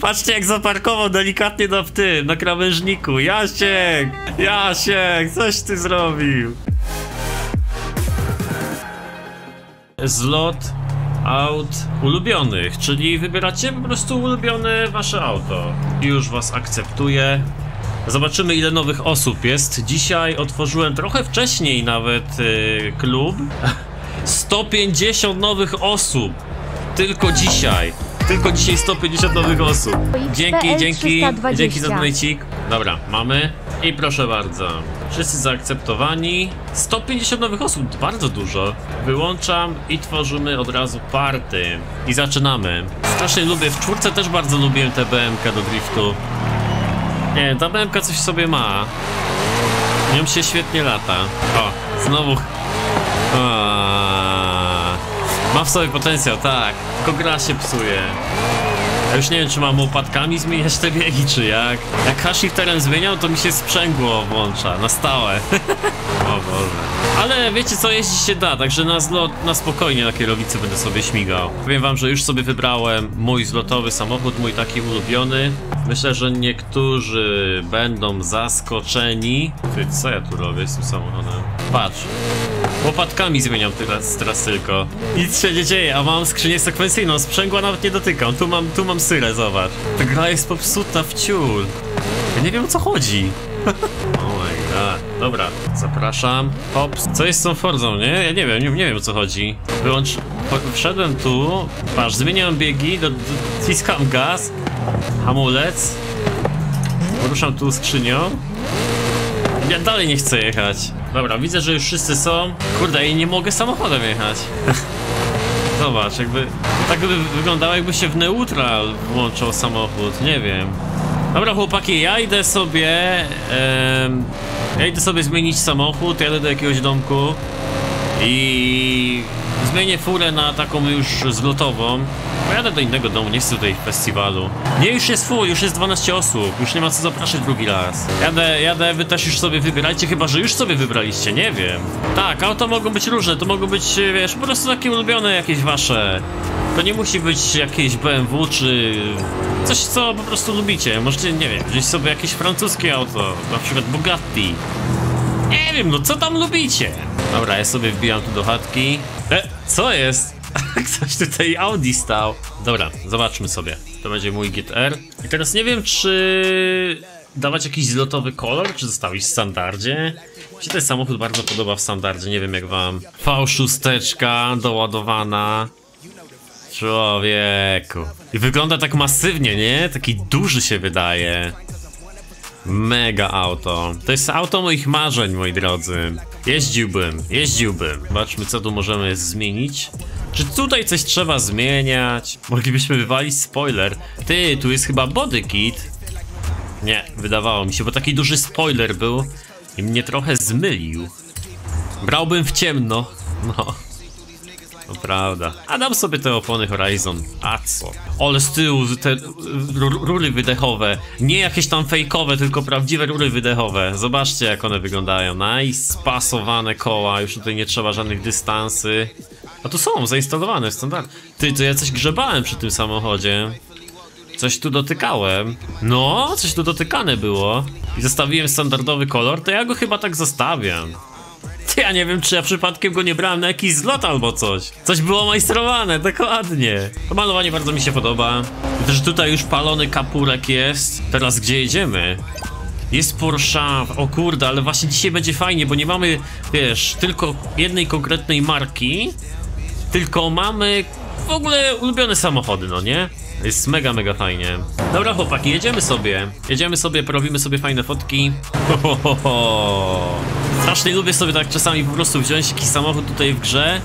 Patrzcie, jak zaparkował delikatnie na krawężniku. Jasiek! Jasiek! Coś ty zrobił! Zlot aut ulubionych, czyli wybieracie po prostu ulubione wasze auto. Już was akceptuję. Zobaczymy, ile nowych osób jest. Dzisiaj otworzyłem trochę wcześniej nawet klub. 150 nowych osób. Tylko dzisiaj. Tylko dzisiaj 150 nowych osób. Dzięki za donajcik. Dobra, mamy. I proszę bardzo. Wszyscy zaakceptowani. 150 nowych osób, bardzo dużo. Wyłączam i tworzymy od razu party. I zaczynamy. Strasznie lubię, w czwórce też bardzo lubiłem tę BMK do driftu. Nie, ta BMK coś w sobie ma. Nią się świetnie lata. O, znowu. Ma w sobie potencjał, tak. Tylko gra się psuje. Ja już nie wiem, czy mam łopatkami zmieniać te biegi, czy jak. Jak hashing teren zmieniał, to mi się sprzęgło włącza, na stałe. O Boże. Ale wiecie co, jeździć się da, także na zlot, na spokojnie na kierownicy będę sobie śmigał. Powiem wam, że już sobie wybrałem mój zlotowy samochód, mój taki ulubiony. Myślę, że niektórzy będą zaskoczeni. Ty, co ja tu robię z tym samochodem? Patrz. Łopatkami zmieniam teraz tylko. Nic się nie dzieje, a mam skrzynię sekwencyjną. Sprzęgła nawet nie dotykam. Tu mam syrę, zobacz. Ta gra jest popsuta w ciul. Ja nie wiem, o co chodzi. Oh my god. Dobra, zapraszam. Hops. Co jest z tą Forzą, nie? Ja nie wiem, nie wiem o co chodzi. Wyłącz. Wszedłem tu. Patrz, zmieniam biegi, dociskam gaz. Hamulec. Poruszam tu skrzynią. Ja dalej nie chcę jechać. Dobra, widzę, że już wszyscy są. Kurde, i nie mogę samochodem jechać. Zobacz, jakby... Tak by wyglądało, jakby się w neutral włączał samochód, nie wiem. Dobra chłopaki, ja idę sobie zmienić samochód, jadę do jakiegoś domku. I... zmienię furę na taką już zlotową. Pojadę do innego domu, nie chcę tutaj festiwalu. Nie, już jest full, już jest 12 osób. Już nie ma co zapraszać drugi raz. Jadę, wy też już sobie wybierajcie. Chyba, że już sobie wybraliście, nie wiem. Tak, auto mogą być różne, to mogą być, wiesz, po prostu takie ulubione jakieś wasze. To nie musi być jakieś BMW, czy... coś, co po prostu lubicie. Możecie, nie wiem, wziąć sobie jakieś francuskie auto. Na przykład Bugatti. Nie wiem, no co tam lubicie? Dobra, ja sobie wbijam tu do chatki. Co jest? Ktoś tutaj Audi stał. Dobra, zobaczmy sobie. To będzie mój GT-R. I teraz nie wiem, czy dawać jakiś zlotowy kolor, czy zostawić w standardzie. Mi się ten samochód bardzo podoba w standardzie, nie wiem jak wam. V6 doładowana. Człowieku. I wygląda tak masywnie, nie? Taki duży się wydaje. Mega auto. To jest auto moich marzeń, moi drodzy. Jeździłbym. Zobaczmy, co tu możemy zmienić. Czy tutaj coś trzeba zmieniać? Moglibyśmy wywalić spoiler. Ty, tu jest chyba body kit. Nie, wydawało mi się, bo taki duży spoiler był i mnie trochę zmylił. Brałbym w ciemno. No. To prawda. A dam sobie te opony Horizon. A co? Ale z tyłu te rury wydechowe. Nie jakieś tam fejkowe, tylko prawdziwe rury wydechowe. Zobaczcie, jak one wyglądają. Nice, spasowane koła. Już tutaj nie trzeba żadnych dystansy. A tu są zainstalowane w standard. Ty, to ja coś grzebałem przy tym samochodzie. Coś tu dotykałem. No, coś tu dotykane było. I zostawiłem standardowy kolor. To ja go chyba tak zostawiam. Ja nie wiem, czy ja przypadkiem go nie brałem na jakiś zlot albo coś. Coś było majstrowane, dokładnie. To malowanie bardzo mi się podoba. Też tutaj już palony kapurek jest. Teraz gdzie jedziemy? Jest Porsche. O kurde, ale właśnie dzisiaj będzie fajnie, bo nie mamy, wiesz, tylko jednej konkretnej marki. Tylko mamy w ogóle ulubione samochody, no nie? Jest mega fajnie. Dobra chłopaki, jedziemy sobie, robimy sobie fajne fotki. Strasznie lubię sobie tak czasami po prostu wziąć jakiś samochód tutaj w grze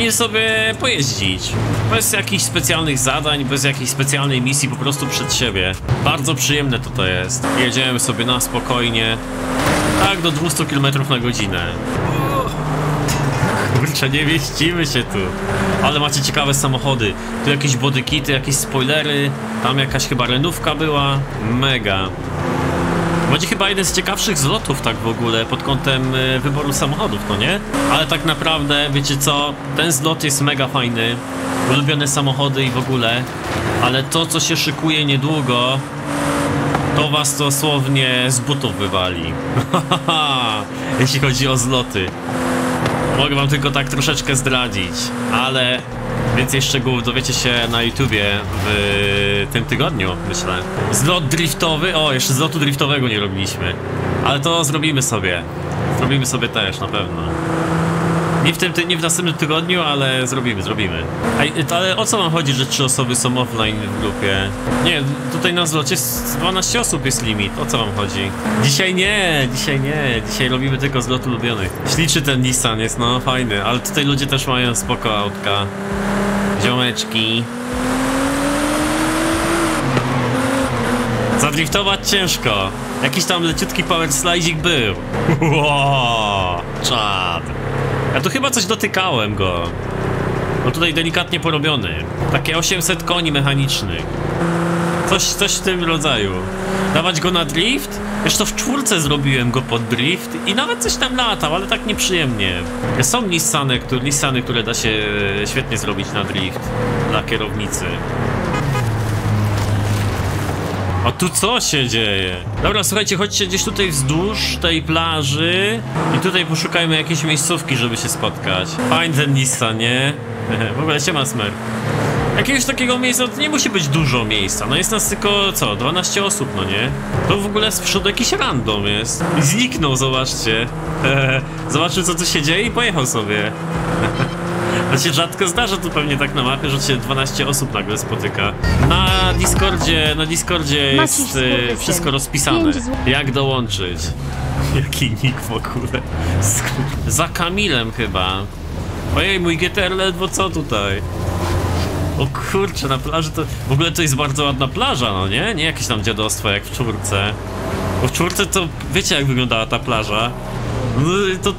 i sobie pojeździć. Bez jakichś specjalnych zadań, bez jakiejś specjalnej misji, po prostu przed siebie. Bardzo przyjemne to jest. Jedziemy sobie na spokojnie. Tak do 200 km na godzinę. Kurczę, nie mieścimy się tu. Ale macie ciekawe samochody. Tu jakieś bodykity, jakieś spoilery. Tam jakaś chyba renówka była. Mega. Będzie chyba jeden z ciekawszych zlotów tak w ogóle pod kątem wyboru samochodów, no nie? Ale tak naprawdę, wiecie co? Ten zlot jest mega fajny. Ulubione samochody i w ogóle. Ale to, co się szykuje niedługo, to was dosłownie z butów wywali. Jeśli chodzi o zloty. Mogę wam tylko tak troszeczkę zdradzić, ale więcej szczegółów dowiecie się na YouTubie w tym tygodniu, myślę. Zlot driftowy, o, jeszcze zlotu driftowego nie robiliśmy. Ale to zrobimy sobie. Zrobimy sobie też, na pewno. Nie w następnym tygodniu, ale zrobimy. Ale o co wam chodzi, że 3 osoby są offline w grupie? Nie, tutaj na zlocie 12 osób jest limit, o co wam chodzi? Dzisiaj nie, dzisiaj robimy tylko zlot ulubionych. Śliczy ten Nissan jest, no fajny, ale tutaj ludzie też mają spoko autka. Ziomeczki. Zadriftować ciężko. Jakiś tam leciutki power slide'ik był. Wow, czad. Ja tu chyba coś dotykałem go. No tutaj delikatnie porobiony. Takie 800 koni mechanicznych. Coś w tym rodzaju. Dawać go na drift? Zresztą w 4 zrobiłem go pod drift i nawet coś tam latał, ale tak nieprzyjemnie. Są Nissany, które da się świetnie zrobić na drift dla kierownicy. A tu co się dzieje? Dobra, słuchajcie, chodźcie gdzieś tutaj wzdłuż tej plaży i tutaj poszukajmy jakiejś miejscówki, żeby się spotkać. Fajny ten Nissan, nie? W ogóle się ma smer. Jakiegoś takiego miejsca, to nie musi być dużo miejsca, no jest nas tylko, co, 12 osób, no nie? To w ogóle z przodu jakiś random jest. I zniknął, zobaczcie. Zobaczył, co tu się dzieje i pojechał sobie. To się rzadko zdarza tu pewnie tak na mapie, że się 12 osób nagle spotyka. Na Discordzie jest wszystko rozpisane. Jak dołączyć? Jaki nick w ogóle? Za Kamilem chyba. Ojej, mój GT-R ledwo co tutaj? O kurczę, na plaży to... W ogóle to jest bardzo ładna plaża, no nie? Nie jakieś tam dziadostwo jak w 4. Bo w 4 to wiecie jak wyglądała ta plaża?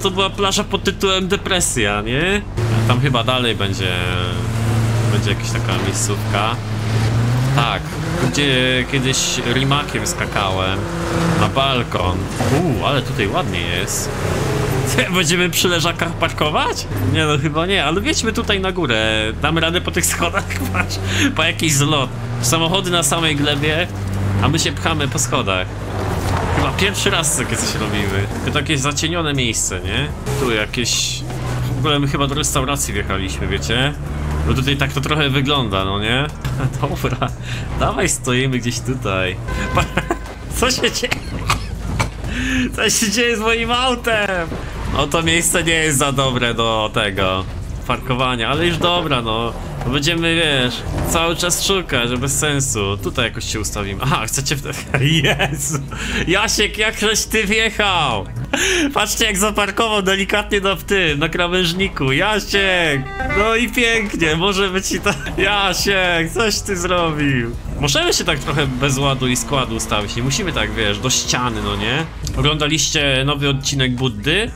To była plaża pod tytułem Depresja, nie? Tam chyba dalej będzie jakaś taka miejscówka. Tak, gdzie kiedyś Rimakiem skakałem na balkon. Ale tutaj ładnie jest. Będziemy przy leżakach parkować? Nie, no chyba nie, ale wjedźmy tutaj na górę. Damy radę po tych schodach, patrz, po jakiś zlot. Samochody na samej glebie, a my się pchamy po schodach. Chyba pierwszy raz takie coś robimy. To takie zacienione miejsce, nie? Tu jakieś... W ogóle my chyba do restauracji wjechaliśmy, wiecie? Bo tutaj tak to trochę wygląda, no nie? Dobra, dawaj stoimy gdzieś tutaj. Co się dzieje? Co się dzieje z moim autem? No to miejsce nie jest za dobre do tego parkowania, ale już dobra, no. Będziemy, wiesz, cały czas szukać, że bez sensu. Tutaj jakoś się ustawimy. Aha, chcecie w... Jezu! Jasiek, jakżeś ty wjechał! Patrzcie, jak zaparkował delikatnie na krawężniku. Jasiek! No i pięknie, może być i tak... Jasiek, coś ty zrobił! Możemy się tak trochę bez ładu i składu ustawić. Nie musimy tak, wiesz, do ściany, no nie? Oglądaliście nowy odcinek Buddy?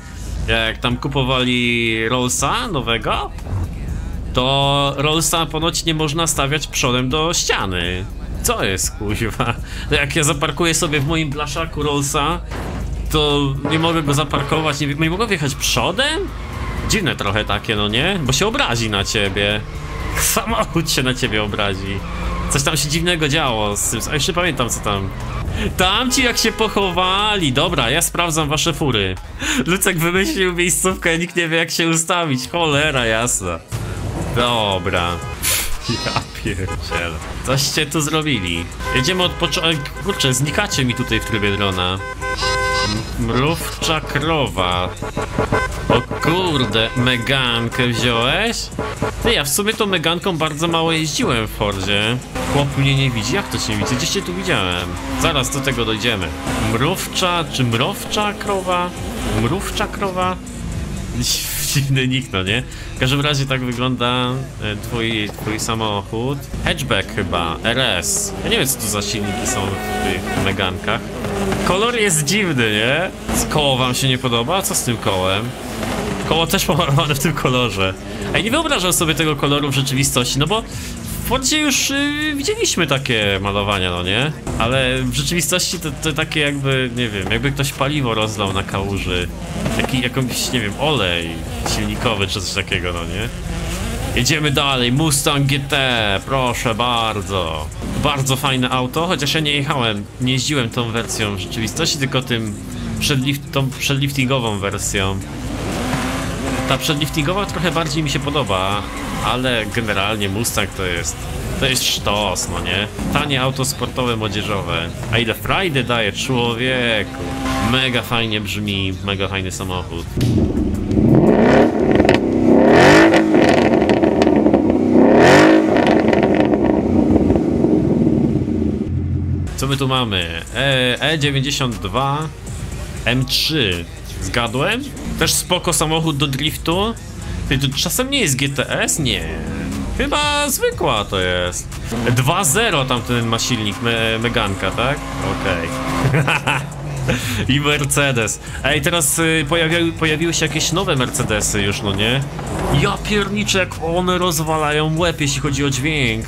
Jak tam kupowali Rollsa nowego? To Rollsa ponoć nie można stawiać przodem do ściany. Co jest, kuźwa? Jak ja zaparkuję sobie w moim blaszaku Rollsa, to nie mogę go zaparkować, nie mogę wjechać przodem? Dziwne trochę takie, no nie? Bo się obrazi na ciebie. Samochód się na ciebie obrazi. Coś tam się dziwnego działo z tym, a jeszcze pamiętam co tam. Tamci jak się pochowali. Dobra, ja sprawdzam wasze fury. Lucek wymyślił miejscówkę, nikt nie wie jak się ustawić, cholera jasna. Dobra. Ja pierdzielę. Coście tu zrobili. Jedziemy od początku. Kurczę, znikacie mi tutaj w trybie drona. Mrówcza krowa. O kurde, Megankę wziąłeś? Ty, ja w sumie tą Meganką bardzo mało jeździłem w Fordzie. Chłop mnie nie widzi, jak to się widzi? Gdzieś cię tu widziałem. Zaraz do tego dojdziemy. Mrówcza, czy mrowcza krowa? Mrówcza krowa? Dziwny nick, no nie? W każdym razie tak wygląda twój samochód. Hatchback chyba, RS. Ja nie wiem co tu za silniki są w tych Megankach. Kolor jest dziwny, nie? Koło wam się nie podoba? Co z tym kołem? Koło też pomalowane w tym kolorze. Ej, nie wyobrażam sobie tego koloru w rzeczywistości, no bo w Fordzie już widzieliśmy takie malowania, no nie? Ale w rzeczywistości to takie jakby, nie wiem, jakby ktoś paliwo rozlał na kałuży. Jakąś, nie wiem, olej silnikowy czy coś takiego, no nie? Jedziemy dalej, Mustang GT, proszę bardzo. Bardzo fajne auto, chociaż ja nie jechałem, nie jeździłem tą wersją rzeczywistości, tylko tym tą przedliftingową wersją. Ta przedliftingowa trochę bardziej mi się podoba, ale generalnie Mustang to jest sztos, no nie? Tanie auto sportowe, młodzieżowe. A ile frajdy daje, człowieku? Mega fajnie brzmi, mega fajny samochód. Co my tu mamy? E92 M3. Zgadłem? Też spoko samochód do driftu. Ty, to czasem nie jest GTS? Nie. Chyba zwykła to jest. 2.0 tamten ma silnik, Meganka, tak? Okej. Okay. I Mercedes. Ej, teraz pojawiły się jakieś nowe Mercedesy już, no nie? Ja pierniczek, one rozwalają łeb, jeśli chodzi o dźwięk.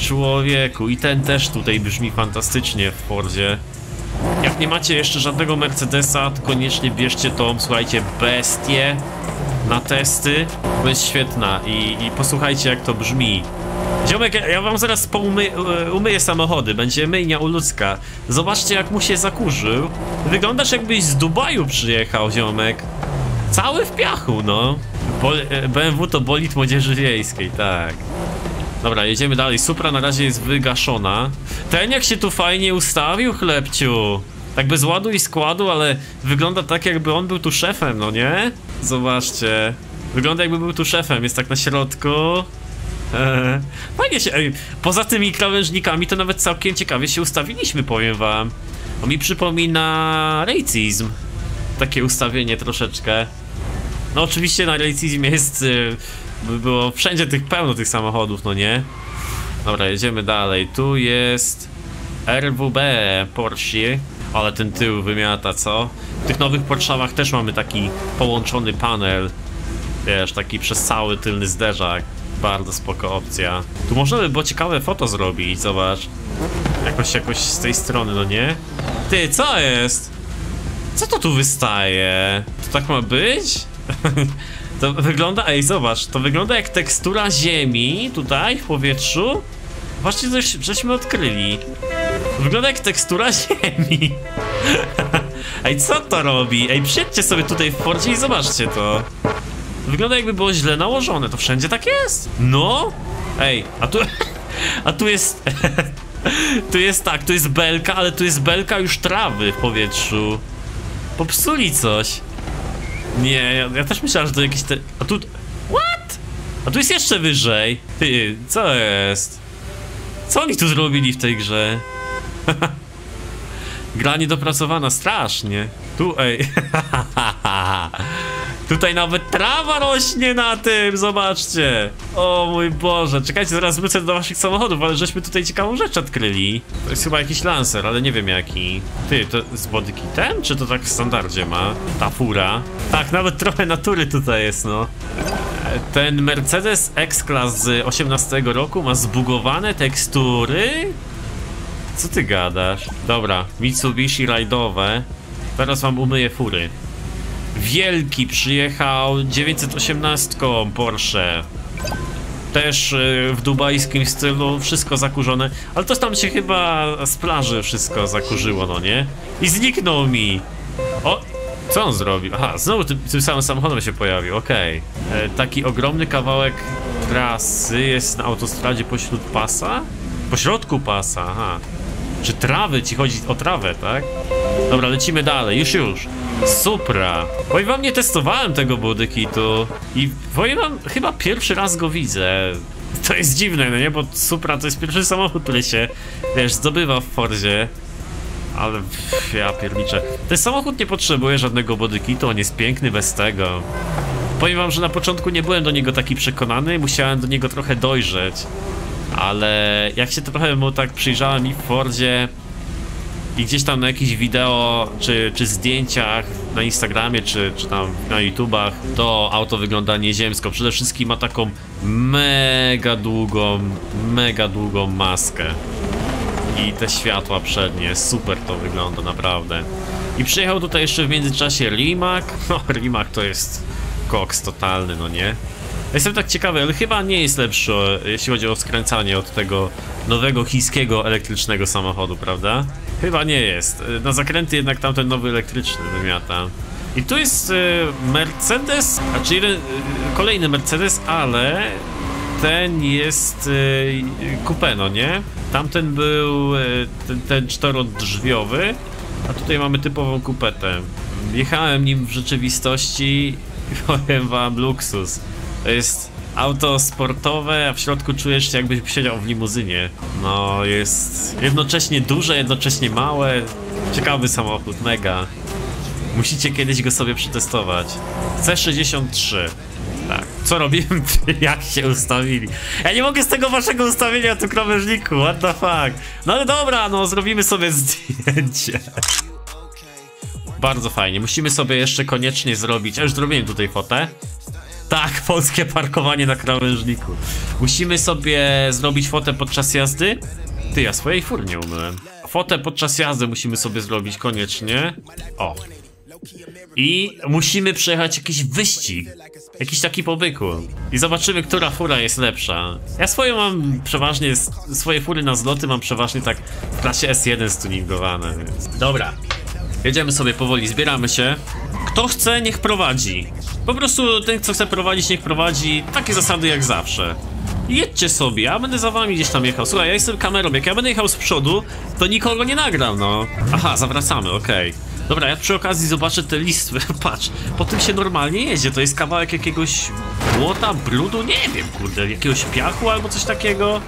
Człowieku, i ten też tutaj brzmi fantastycznie w Forzie. Jak nie macie jeszcze żadnego Mercedesa, to koniecznie bierzcie tą, słuchajcie, bestię na testy, bo jest świetna i posłuchajcie, jak to brzmi. Ziomek, ja wam zaraz umyję samochody, będzie myjnia u ludzka. Zobaczcie, jak mu się zakurzył. Wyglądasz, jakbyś z Dubaju przyjechał, ziomek. Cały w piachu, no. BMW to bolid młodzieży wiejskiej, tak. Dobra, jedziemy dalej. Supra na razie jest wygaszona. Ten jak się tu fajnie ustawił, chlebciu. Tak bez ładu i składu, ale wygląda tak, jakby on był tu szefem, no nie? Zobaczcie. Wygląda, jakby był tu szefem, jest tak na środku. Fajnie się... Ej, poza tymi krawężnikami to nawet całkiem ciekawie się ustawiliśmy, powiem wam. To mi przypomina rejcizm. Takie ustawienie troszeczkę. No oczywiście na rejcizmie jest... było wszędzie pełno tych samochodów, no nie? Dobra, jedziemy dalej. Tu jest RWB Porsche. Ale ten tył wymiata, co? W tych nowych Porsche'ach też mamy taki połączony panel. Wiesz, taki przez cały tylny zderzak. Bardzo spoko opcja. Tu można by było ciekawe foto zrobić, zobacz. Jakoś z tej strony, no nie? Ty, co jest? Co to tu wystaje? To tak ma być? To wygląda, ej, zobacz, to wygląda jak tekstura ziemi, tutaj, w powietrzu. Właśnie coś żeśmy odkryli. Wygląda jak tekstura ziemi. Ej, co to robi? Ej, przyjedźcie sobie tutaj w Forzie i zobaczcie to. Wygląda, jakby było źle nałożone, to wszędzie tak jest? No? Ej, a tu jest... tu jest tak, tu jest belka, ale tu jest belka już trawy w powietrzu. Popsuli coś. Nie, ja też myślałem, że to jakieś te... A tu... What? A tu jest jeszcze wyżej. Ty, co jest? Co oni tu zrobili w tej grze? Gra niedopracowana strasznie. Tu, ej. Tutaj nawet trawa rośnie na tym, zobaczcie. O mój Boże, czekajcie, zaraz wrócę do waszych samochodów, ale żeśmy tutaj ciekawą rzecz odkryli. To jest chyba jakiś Lancer, ale nie wiem jaki. Ty, to z bodykitem? Czy to tak w standardzie ma? Ta fura. Tak, nawet trochę natury tutaj jest, no. Ten Mercedes X-Class z 18 roku ma zbugowane tekstury? Co ty gadasz? Dobra, Mitsubishi rajdowe. Teraz wam umyję fury. Wielki przyjechał 918 Porsche. Też w dubajskim stylu, wszystko zakurzone. Ale to tam się chyba z plaży wszystko zakurzyło, no nie? I zniknął mi. O, co on zrobił? Aha, znowu tym samym samochodem się pojawił, okej. Taki ogromny kawałek trasy jest na autostradzie pośród pasa? Pośrodku pasa, aha. Czy trawy? Ci chodzi o trawę, tak? Dobra, lecimy dalej, już. Supra. Powiem wam, nie testowałem tego bodykitu. I powiem wam, chyba pierwszy raz go widzę. To jest dziwne, no nie? Bo Supra to jest pierwszy samochód, który się, wiesz, zdobywa w Forzie. Ale ja pierniczę. Ten samochód nie potrzebuje żadnego bodykitu, on jest piękny bez tego. Powiem wam, że na początku nie byłem do niego taki przekonany, musiałem do niego trochę dojrzeć. Ale jak się trochę mu tak przyjrzałem i w Forzie, i gdzieś tam na jakichś wideo, czy zdjęciach na Instagramie, czy tam na YouTubach, to auto wygląda nieziemsko. Przede wszystkim ma taką mega długą maskę. I te światła przednie, super to wygląda, naprawdę. I przyjechał tutaj jeszcze w międzyczasie Rimac. No, Rimac to jest koks totalny, no nie? Jestem tak ciekawy, on chyba nie jest lepszy, jeśli chodzi o skręcanie, od tego nowego chińskiego elektrycznego samochodu, prawda? Chyba nie jest. Na zakręty jednak tamten nowy elektryczny wymiata. I tu jest Mercedes, a czyli kolejny Mercedes, ale ten jest coupé, no nie? Tamten był ten czterodrzwiowy, a tutaj mamy typową coupetę. Jechałem nim w rzeczywistości i powiem wam, luksus. To jest auto sportowe, a w środku czujesz się, jakbyś siedział w limuzynie. No, jest jednocześnie duże, jednocześnie małe. Ciekawy samochód, mega. Musicie kiedyś go sobie przetestować. C63. Tak. Co robimy? Jak się ustawili? Ja nie mogę z tego waszego ustawienia tu, krawężniku. What the fuck? No ale dobra, no zrobimy sobie zdjęcie. Bardzo fajnie. Musimy sobie jeszcze koniecznie zrobić... Ja już zrobiłem tutaj fotę. Tak, polskie parkowanie na krawężniku. Musimy sobie zrobić fotę podczas jazdy. Ty, ja swojej fur nie umyłem. Fotę podczas jazdy musimy sobie zrobić koniecznie. O. I musimy przejechać jakiś wyścig. Jakiś taki po byku. I zobaczymy, która fura jest lepsza. Ja swoje mam przeważnie, swoje fury na zloty mam przeważnie tak w klasie S1 stuningowane. Dobra. Jedziemy sobie powoli, zbieramy się. Kto chce, niech prowadzi. Po prostu ten, kto chce prowadzić, niech prowadzi. Takie zasady jak zawsze. Jedźcie sobie, ja będę za wami gdzieś tam jechał. Słuchaj, ja jestem kamerą, jak ja będę jechał z przodu, to nikogo nie nagram, no. Aha, zawracamy, okej. Dobra, ja przy okazji zobaczę te listwy. Patrz, po tym się normalnie jedzie. To jest kawałek jakiegoś błota, brudu, nie wiem, kurde, jakiegoś piachu albo coś takiego.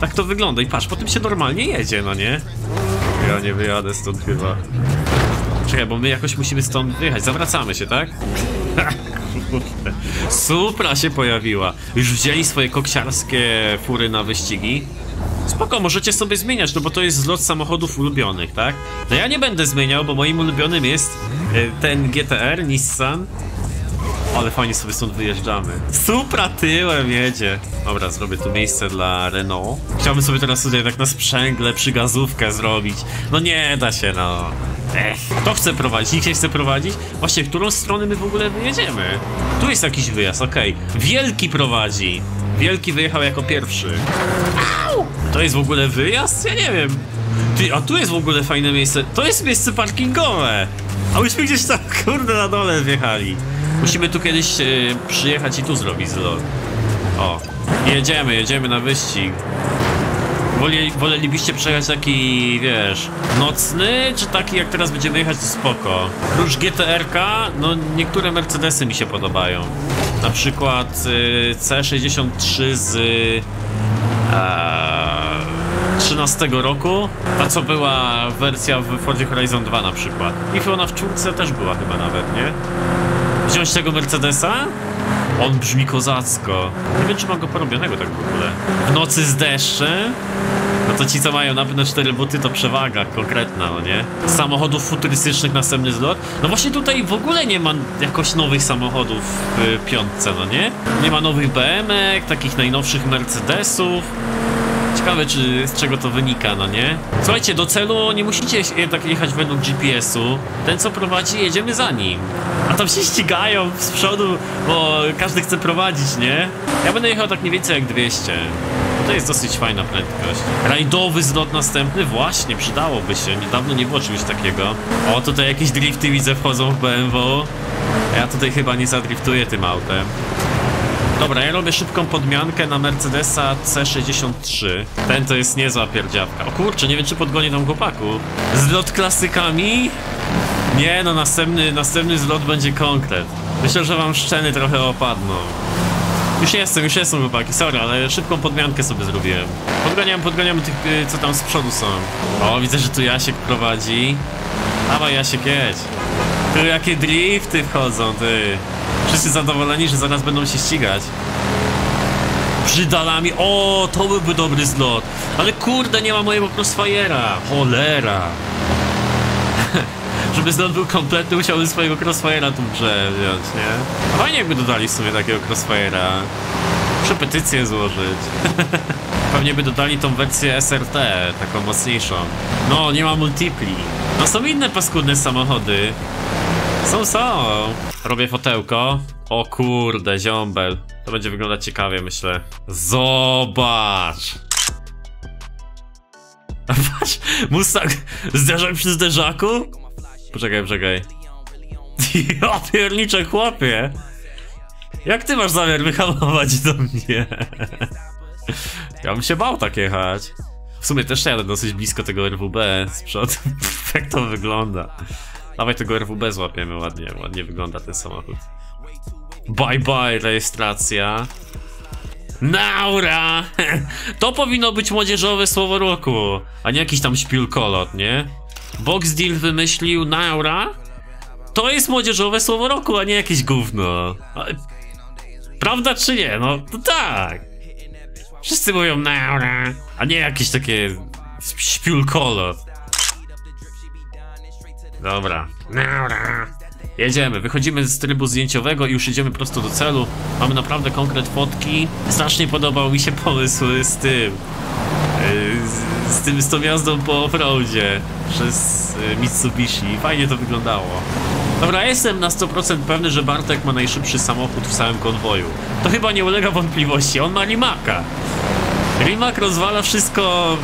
Tak to wygląda i patrz, po tym się normalnie jedzie, no nie? Ja nie wyjadę stąd chyba. Czekaj, bo my jakoś musimy stąd wyjechać. Zawracamy się, tak? Supra się pojawiła. Już wzięli swoje koksiarskie fury na wyścigi. Spoko, możecie sobie zmieniać, no bo to jest zlot samochodów ulubionych, tak? No ja nie będę zmieniał, bo moim ulubionym jest ten GT-R, Nissan. Ale fajnie sobie stąd wyjeżdżamy. Supra tyłem jedzie. Dobra, zrobię tu miejsce dla Renault. Chciałbym sobie teraz tutaj tak na sprzęgle przygazówkę zrobić. No nie da się, no. Kto chce prowadzić? Nikt nie chce prowadzić? Właśnie, w którą stronę my w ogóle wyjedziemy? Tu jest jakiś wyjazd, okej. Wielki prowadzi. Wielki wyjechał jako pierwszy. Au! To jest w ogóle wyjazd? Ja nie wiem. Ty, a tu jest w ogóle fajne miejsce. To jest miejsce parkingowe. A myśmy gdzieś tam, kurde, na dole wjechali. Musimy tu kiedyś przyjechać i tu zrobić zlot. O, jedziemy, jedziemy na wyścig. Wolelibyście przejechać taki, wiesz, nocny, czy taki jak teraz będziemy jechać, to spoko. Prócz GTR-ka, no niektóre Mercedesy mi się podobają. Na przykład C63 z 13 roku. Ta co była wersja w Forzie Horizon 2 na przykład. I ona w czwórce też była chyba nawet, nie? Wziąć tego Mercedesa? On brzmi kozacko. Nie wiem, czy mam go porobionego tak w ogóle. W nocy z deszczem? No to ci, co mają napęd 4 buty, to przewaga konkretna, no nie? Samochodów futurystycznych następny zlot. No właśnie tutaj w ogóle nie ma jakoś nowych samochodów w piątce, no nie? Nie ma nowych BMW-ek, takich najnowszych Mercedesów. Ciekawe, czy z czego to wynika, no nie? Słuchajcie, do celu nie musicie tak jechać według GPS-u. Ten, co prowadzi, jedziemy za nim. A tam się ścigają z przodu, bo każdy chce prowadzić, nie? Ja będę jechał tak mniej więcej jak 200. To jest dosyć fajna prędkość. Rajdowy zlot następny? Właśnie, przydałoby się. Niedawno nie było czegoś takiego. O, tutaj jakieś drifty widzę, wchodzą w BMW. Ja tutaj chyba nie zadriftuję tym autem. Dobra, ja robię szybką podmiankę na Mercedesa C63. Ten to jest niezła pierdziawka. O kurczę, nie wiem, czy podgonię tam chłopaku. Zlot klasykami? Nie, no następny zlot będzie konkret. Myślę, że wam szczeny trochę opadną. Już jestem chłopaki, sorry, ale szybką podmiankę sobie zrobiłem. Podganiamy tych, co tam z przodu są. O, widzę, że tu Jasiek prowadzi. Dawaj, Jasiek, jedź. Tu jakie drifty wchodzą, ty. Wszyscy zadowoleni, że zaraz będą się ścigać. Brzydalami, o, to byłby dobry zlot. Ale kurde, nie ma mojego Crossfire'a. Cholera. Żeby zlot był kompletny, musiałbym swojego Crossfire'a tu grze wziąć, nie? Fajnie jakby dodali w sumie takiego Crossfire'a. Muszę petycję złożyć. Pewnie by dodali tą wersję SRT, taką mocniejszą. No, nie ma multipli. No są inne paskudne samochody. Są. Robię fotełko. O kurde, ziombel. To będzie wyglądać ciekawie, myślę. Zobacz! A patrz, Mustang zderzak przy zderzaku? Poczekaj, poczekaj. Ja pierniczę, chłopie! Jak ty masz zamiar wyhamować do mnie? Ja bym się bał tak jechać. W sumie też jadę dosyć blisko tego RWB z przodu. Jak to wygląda? Dawaj tego RWB złapiemy, ładnie, ładnie wygląda ten samochód. Bye bye rejestracja. Naura! To powinno być młodzieżowe słowo roku, a nie jakiś tam śpiulkolot, nie? BoxDeal wymyślił naura? To jest młodzieżowe słowo roku, a nie jakieś gówno. Prawda czy nie? No to tak. Wszyscy mówią naura, a nie jakieś takie śpiulkolot. Dobra. Naura. Jedziemy, wychodzimy z trybu zdjęciowego i już idziemy prosto do celu. Mamy naprawdę konkret fotki. Strasznie podobał mi się pomysł z tym. Z tą jazdą po offroadzie przez Mitsubishi. Fajnie to wyglądało. Dobra, jestem na 100% pewny, że Bartek ma najszybszy samochód w całym konwoju. To chyba nie ulega wątpliwości, on ma Rimaca. Rimac rozwala wszystko,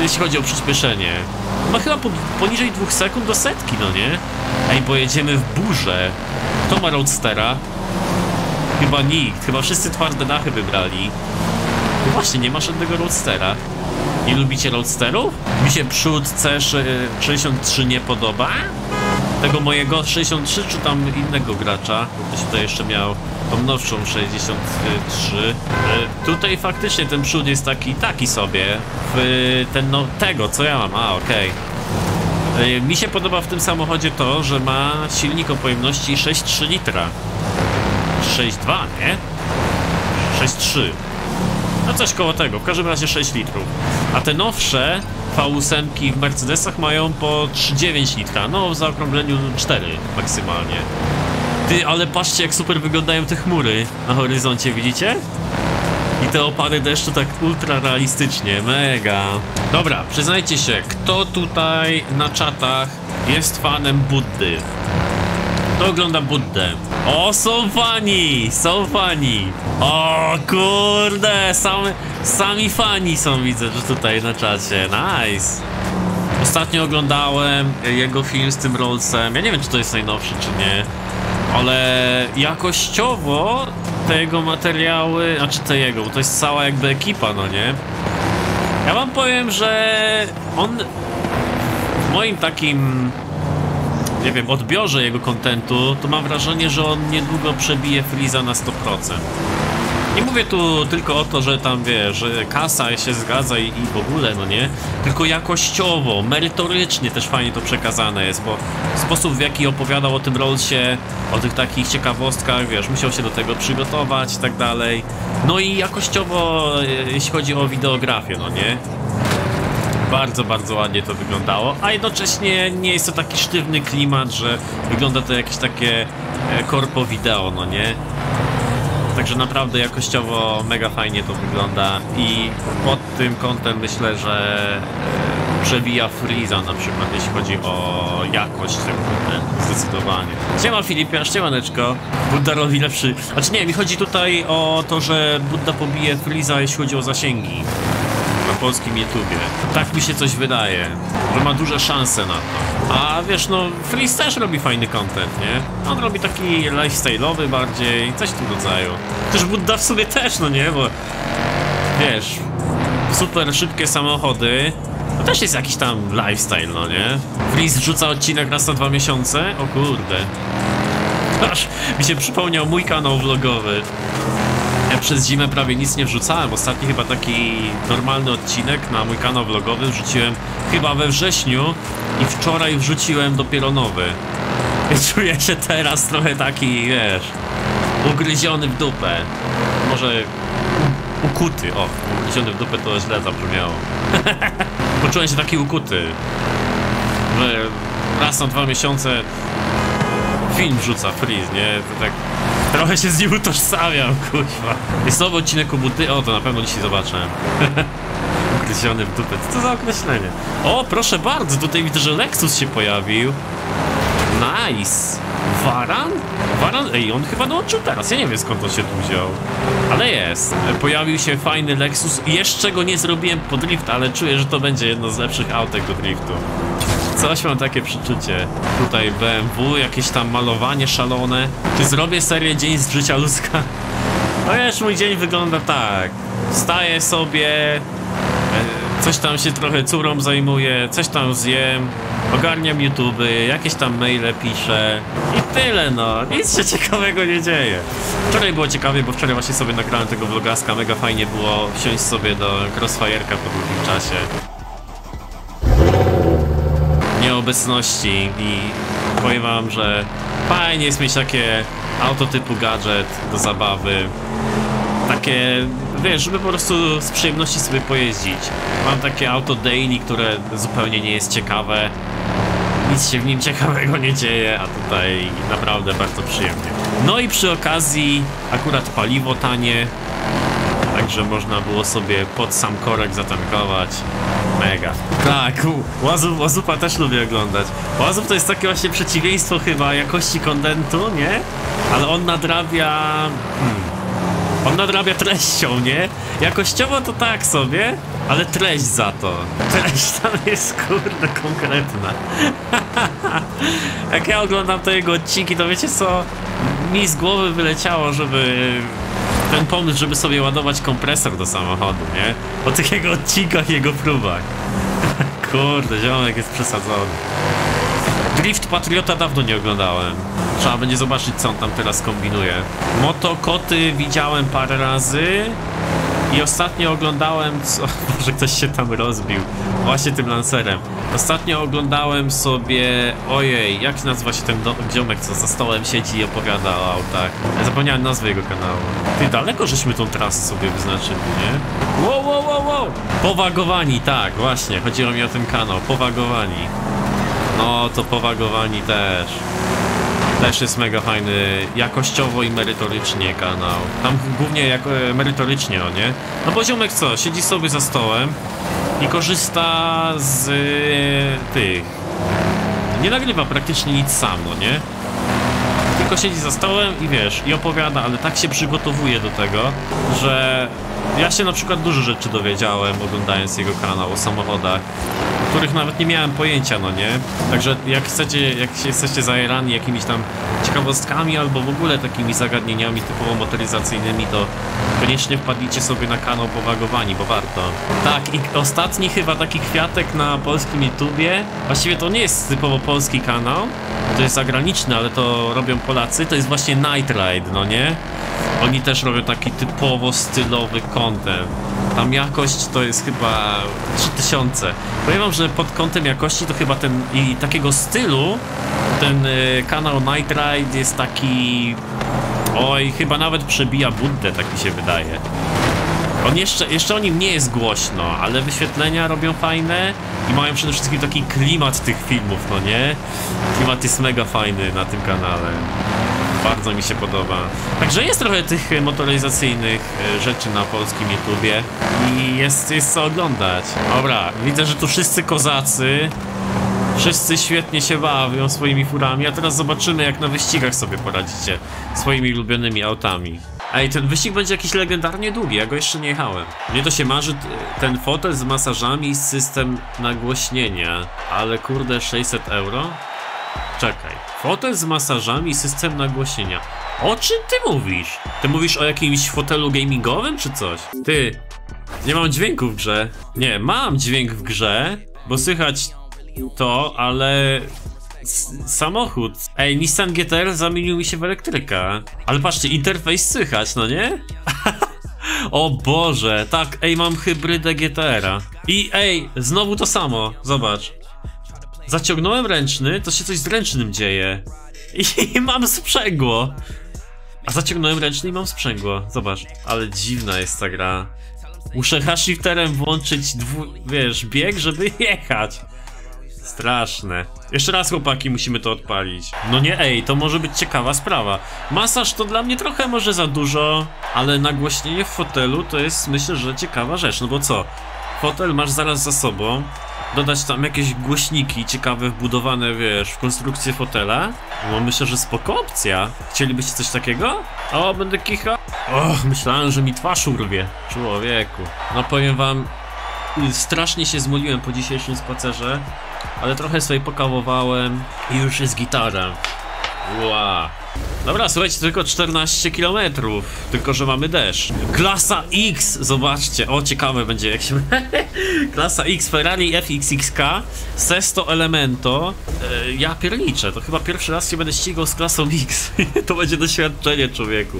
jeśli chodzi o przyspieszenie. Ma chyba poniżej 2 sekund do setki, no nie? Ej, bo jedziemy w burzę. Kto ma Roadstera? Chyba nikt, chyba wszyscy twarde dachy wybrali. No właśnie, nie ma żadnego Roadstera. Nie lubicie Roadsterów? Mi się przód C63 nie podoba. Tego mojego 63 czy tam innego gracza, ktoś tutaj jeszcze miał tą nowszą 63. Tutaj faktycznie ten przód jest taki sobie. Tego co ja mam, okej. Mi się podoba w tym samochodzie to, że ma silnik o pojemności 6,3 litra. 6,2, nie? 6,3. No coś koło tego, w każdym razie 6 litrów. A te nowsze V8 w Mercedesach mają po 3,9 litra, no w zaokrągleniu 4 maksymalnie. Ty, ale patrzcie jak super wyglądają te chmury na horyzoncie, widzicie? I te opady deszczu tak ultra realistycznie, mega. Dobra, przyznajcie się, kto tutaj na czatach jest fanem Buddy? Kto ogląda Buddę? O, są fani! Są fani! O kurde! Sami fani są, widzę, że tutaj na czacie. Nice! Ostatnio oglądałem jego film z tym Rollsem. Ja nie wiem, czy to jest najnowszy, czy nie. Ale jakościowo te jego materiały... Znaczy te jego, bo to jest cała jakby ekipa, no nie? Ja wam powiem, że on... W moim takim... nie wiem, odbiorze jego kontentu, to mam wrażenie, że on niedługo przebije Freeza na 100%. Nie mówię tu tylko o to, że tam, wie, że kasa się zgadza i w ogóle, no nie? Tylko jakościowo, merytorycznie też fajnie to przekazane jest, bo sposób, w jaki opowiadał o tym Rollsie, o tych takich ciekawostkach, wiesz, musiał się do tego przygotować i tak dalej. No i jakościowo, jeśli chodzi o wideografię, no nie? Bardzo, bardzo ładnie to wyglądało, a jednocześnie nie jest to taki sztywny klimat, że wygląda to jakieś takie korpo wideo, no nie? Także naprawdę jakościowo mega fajnie to wygląda i pod tym kątem myślę, że przebija Freeza na przykład, jeśli chodzi o jakość tego kontentu, zdecydowanie. Siema Filipiasz, siema Neczko. Budda robi lepszy... Znaczy nie, mi chodzi tutaj o to, że Budda pobije Freeza, jeśli chodzi o zasięgi. W polskim YouTubie. Tak mi się coś wydaje, że ma duże szanse na to. A wiesz, no, Freeze też robi fajny content, nie? On robi taki lifestyle'owy bardziej, coś w tym rodzaju. Też Budda w sobie też, no nie? Bo wiesz, super szybkie samochody, to też jest jakiś tam lifestyle, no nie? Freeze wrzuca odcinek raz na 2 miesiące? O kurde. Aż mi się przypomniał mój kanał vlogowy. Ja przez zimę prawie nic nie wrzucałem. Ostatni chyba taki normalny odcinek na mój kanał vlogowy wrzuciłem chyba we wrześniu i wczoraj wrzuciłem dopiero nowy. I czuję się teraz trochę taki, wiesz, ugryziony w dupę. Może ukuty, o, ugryziony w dupę to źle zabrzmiało. Poczułem się taki ukuty, że raz na 2 miesiące film wrzuca Freeze, nie? To tak... Trochę się z nim utożsamiam, kurwa. Jest nowy odcinek u Buddy. O, to na pewno dzisiaj zobaczę. Ukryciony w dupę. Co to za określenie? O, proszę bardzo, tutaj widzę, że Lexus się pojawił. Nice. Waran? Waran? Ej, on chyba dołączył teraz, ja nie wiem skąd on się tu wziął. Ale jest, pojawił się fajny Lexus, jeszcze go nie zrobiłem po drift, ale czuję, że to będzie jedno z lepszych autek do driftu. Coś mam takie przeczucie. Tutaj BMW, jakieś tam malowanie szalone. Czy zrobię serię dzień z życia ludzka? No wiesz, mój dzień wygląda tak. Wstaję sobie, coś tam się trochę córą zajmuję, coś tam zjem, ogarniam YouTube, jakieś tam maile piszę i tyle no, nic się ciekawego nie dzieje. Wczoraj było ciekawie, bo wczoraj właśnie sobie nagrałem tego vlogaska, mega fajnie było wsiąść sobie do Crossfire'ka po długim czasie. Nieobecności i powiem wam, że fajnie jest mieć takie auto typu gadżet do zabawy. Takie, wiesz, żeby po prostu z przyjemności sobie pojeździć. Mam takie auto daily, które zupełnie nie jest ciekawe. Nic się w nim ciekawego nie dzieje, a tutaj naprawdę bardzo przyjemnie. No i przy okazji akurat paliwo tanie. Także można było sobie pod sam korek zatankować. Mega. Tak, Łazupa też lubię oglądać. Łazup to jest takie właśnie przeciwieństwo chyba jakości kontentu, nie? Ale on nadrabia... On nadrabia treścią, nie? Jakościowo to tak sobie, ale treść za to. Treść tam jest kurde konkretna. Jak ja oglądam te jego odcinki, to wiecie co? Mi z głowy wyleciało, żeby... ten pomysł, żeby sobie ładować kompresor do samochodu, nie? O tych jego odcinkach i jego próbach. Kurde, ziomek jest przesadzony. Drift Patriota dawno nie oglądałem. Trzeba będzie zobaczyć, co on tam teraz kombinuje. Motokoty widziałem parę razy. I ostatnio oglądałem... Co? Może ktoś się tam rozbił. Właśnie tym lancerem. Ostatnio oglądałem sobie... Ojej, jak nazywa się ten dziomek, co za stołem siedzi i opowiada o autach. Zapomniałem nazwę jego kanału. Ty, daleko żeśmy tą trasę sobie wyznaczyli, nie? Wow. Powagowani, tak, właśnie. Chodziło mi o ten kanał. Powagowani. No, to Powagowani też. Też jest mega fajny, jakościowo i merytorycznie kanał. Tam głównie jak, merytorycznie, o nie? No bo ziomek co, siedzi sobie za stołem i korzysta z tych... Nie nagrywa praktycznie nic sam, no nie? Tylko siedzi za stołem i wiesz, i opowiada, ale tak się przygotowuje do tego, że... Ja się na przykład dużo rzeczy dowiedziałem, oglądając jego kanał o samochodach, których nawet nie miałem pojęcia, no nie? Także jak jesteście zajerani jakimiś tam ciekawostkami albo w ogóle takimi zagadnieniami typowo motoryzacyjnymi, to koniecznie wpadnijcie sobie na kanał Powagowani, bo warto. Tak, i ostatni chyba taki kwiatek na polskim YouTubie, właściwie to nie jest typowo polski kanał, to jest zagraniczny, ale to robią Polacy, to jest właśnie Nightride, no nie? Oni też robią taki typowo stylowy content. Tam jakość to jest chyba 3000. Powiem wam, że pod kątem jakości to chyba ten i takiego stylu ten kanał Nightride jest taki... Oj, chyba nawet przebija Buddę, tak mi się wydaje. On jeszcze o nim nie jest głośno, ale wyświetlenia robią fajne i mają przede wszystkim taki klimat tych filmów, no nie? Klimat jest mega fajny na tym kanale. Bardzo mi się podoba. Także jest trochę tych motoryzacyjnych rzeczy na polskim YouTubie i jest co oglądać. Dobra, widzę, że tu wszyscy kozacy, wszyscy świetnie się bawią swoimi furami, a teraz zobaczymy, jak na wyścigach sobie poradzicie swoimi ulubionymi autami. Ej, ten wyścig będzie jakiś legendarnie długi, ja go jeszcze nie jechałem. Mnie to się marzy ten fotel z masażami i system nagłośnienia, ale kurde 600 €? Czekaj, fotel z masażami i system nagłośnienia. O czym ty mówisz? Ty mówisz o jakimś fotelu gamingowym czy coś? Ty, nie mam dźwięku w grze. Nie, mam dźwięk w grze, bo słychać to, ale... samochód. Ej, Nissan GT-R zamienił mi się w elektryka. Ale patrzcie, interfejs słychać, no nie? O Boże, tak, ej, mam hybrydę GT-R-a. I ej, znowu to samo, zobacz. Zaciągnąłem ręczny, to się coś z ręcznym dzieje. I mam sprzęgło. A zaciągnąłem ręczny i mam sprzęgło. Zobacz, ale dziwna jest ta gra. Muszę H-shifterem włączyć, wiesz, bieg, żeby jechać. Straszne. Jeszcze raz chłopaki, musimy to odpalić. No nie, ej, to może być ciekawa sprawa. Masaż to dla mnie trochę może za dużo, ale nagłośnienie w fotelu to jest, myślę, że ciekawa rzecz. No bo co? Fotel masz zaraz za sobą. dodać tam jakieś głośniki ciekawe wbudowane, wiesz, w konstrukcję fotela. No myślę, że spoko opcja. Chcielibyście coś takiego? O, będę kichał. Och, myślałem, że mi twarz urwie. Człowieku. No powiem wam, strasznie się zmuliłem po dzisiejszym spacerze, ale trochę sobie pokałowałem i już jest gitara. Wow. Dobra, słuchajcie, tylko 14 km, tylko że mamy deszcz. Klasa X, zobaczcie, o ciekawe będzie jak się... Klasa X, Ferrari FXXK, sesto elemento. Ja pierniczę, to chyba pierwszy raz się będę ścigał z klasą X. To będzie doświadczenie, człowieku.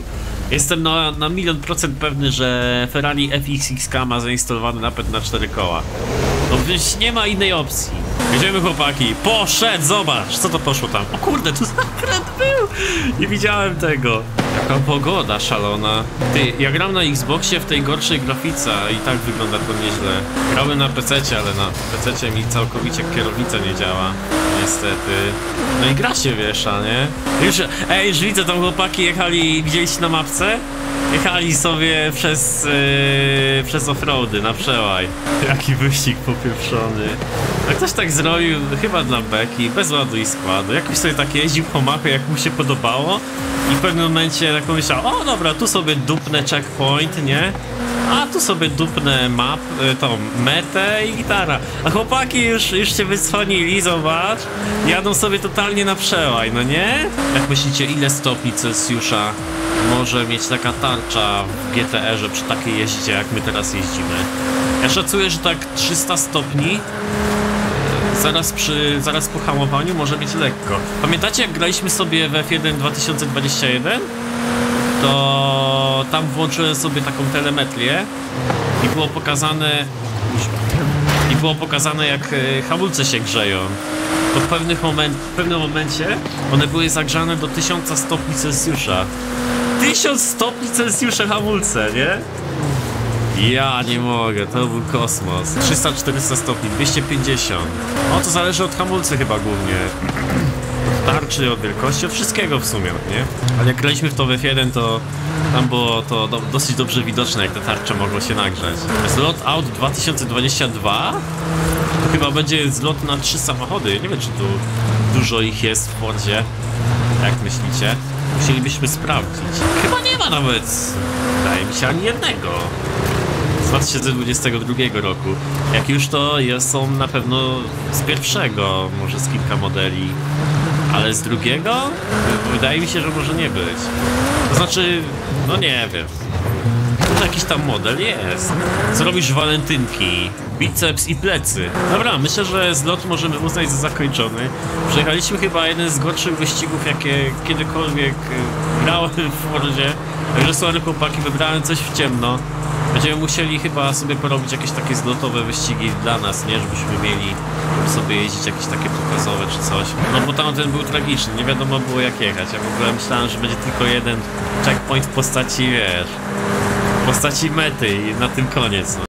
Jestem na 1000% pewny, że Ferrari FXXK ma zainstalowany napęd na 4 koła. No przecież nie ma innej opcji. Jedziemy, chłopaki, poszedł, zobacz, co to poszło tam. O kurde, tu zakręt był, nie widziałem tego. Taka pogoda szalona. Ty, ja gram na Xboxie w tej gorszej grafice i tak wygląda to nieźle. Grałem na PC-cie, ale na PC-cie mi całkowicie kierownica nie działa. Niestety. No i gra się wiesza, nie? Już widzę, tam chłopaki jechali gdzieś na mapce. Jechali sobie przez offroady na przełaj. Jaki wyścig popieprzony. A ktoś tak zrobił, chyba dla beki, bez ładu i składu. Jakoś sobie tak jeździł po mapie, jak mu się podobało. I w pewnym momencie tak pomyślał, o dobra, tu sobie dupnę checkpoint, nie? A tu sobie dupnę tą metę i gitara. A chłopaki już się wyschonili, zobacz. Jadą sobie totalnie na przełaj, no nie? Jak myślicie, ile stopni Celsjusza może mieć taka tarcza w GT-R-ze przy takiej jeździe, jak my teraz jeździmy? Ja szacuję, że tak 300 stopni zaraz po hamowaniu może mieć lekko. Pamiętacie, jak graliśmy sobie w F1 2021? To tam włączyłem sobie taką telemetrię i było pokazane, jak hamulce się grzeją. To w pewnym momencie one były zagrzane do 1000 stopni Celsjusza. 1000 stopni Celsjusza hamulce, nie? Ja nie mogę, to był kosmos. 300-400 stopni, 250. No to zależy od hamulca chyba głównie. Tarczy, od wielkości, od wszystkiego w sumie, nie? Ale jak graliśmy w to w F1, to tam było to dosyć dobrze widoczne, jak te tarcze mogło się nagrzać. Zlot Out 2022? To chyba będzie zlot na 3 samochody. Nie wiem, czy tu dużo ich jest w Forzie. Jak myślicie? Musielibyśmy sprawdzić. Chyba nie ma nawet, wydaje mi się, ani jednego. Z 2022 roku. Jak już to są na pewno z pierwszego, może z kilka modeli. Ale z drugiego? Wydaje mi się, że może nie być. To znaczy, no nie wiem. Może jakiś tam model jest. Co robisz walentynki? Biceps i plecy. Dobra, myślę, że zlot możemy uznać za zakończony. Przejechaliśmy chyba jeden z gorszych wyścigów, jakie kiedykolwiek grałem w Forzie. Także słuchaj, chłopaki, wybrałem coś w ciemno. Będziemy musieli chyba sobie porobić jakieś takie zlotowe wyścigi dla nas, nie? Żebyśmy mieli, żeby sobie jeździć jakieś takie pokazowe czy coś. No bo tamten był tragiczny, nie wiadomo było jak jechać. Ja w ogóle myślałem, że będzie tylko jeden checkpoint w postaci, wiesz, w postaci mety i na tym koniec, no.